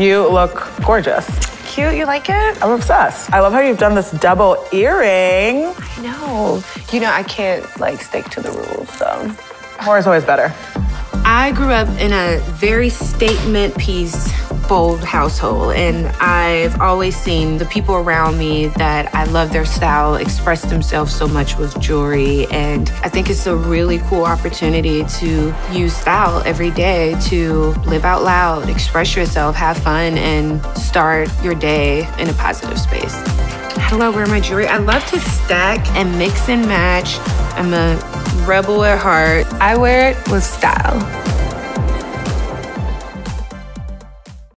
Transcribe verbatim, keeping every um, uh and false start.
You look gorgeous. Cute, you like it? I'm obsessed. I love how you've done this double earring. I know. You know, I can't like stick to the rules, so. More is always better. I grew up in a very statement piece, bold household, and I've always seen the people around me that I love their style express themselves so much with jewelry, and I think it's a really cool opportunity to use style every day to live out loud, express yourself, have fun, and start your day in a positive space. How do I wear my jewelry? I love to stack and mix and match. I'm a rebel at heart. I wear it with style.